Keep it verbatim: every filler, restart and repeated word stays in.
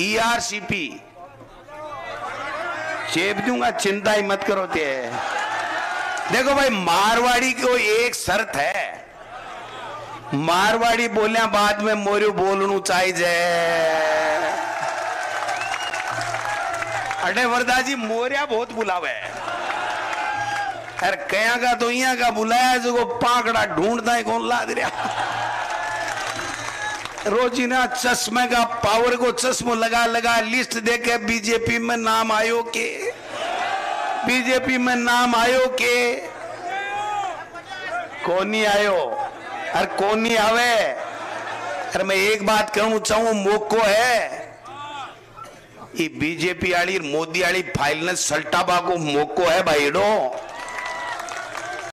E R C P चेप दूंगा, चिंता ही मत करो। ते देखो भाई, मारवाड़ी को एक शर्त है, मारवाड़ी बोलने बाद में मोरू बोलनू चाहिए। अरे वरदा जी मोरिया बहुत बुलावे है, अरे कया का तो यहाँ का बुलाया, जो पाकड़ा ढूंढता है कौन लाद रहा। रोजीना चश्मे का पावर को चश्मो लगा लगा लिस्ट देके बीजेपी में नाम आयो के बीजेपी में नाम आयो के कोनी आयो। अरे कोनी आवे। अरे मैं एक बात कहूं चाहूं, मोको है ये बीजेपी आली मोदी आली फाइल ने सल्टाबा को मोको है भाई। डो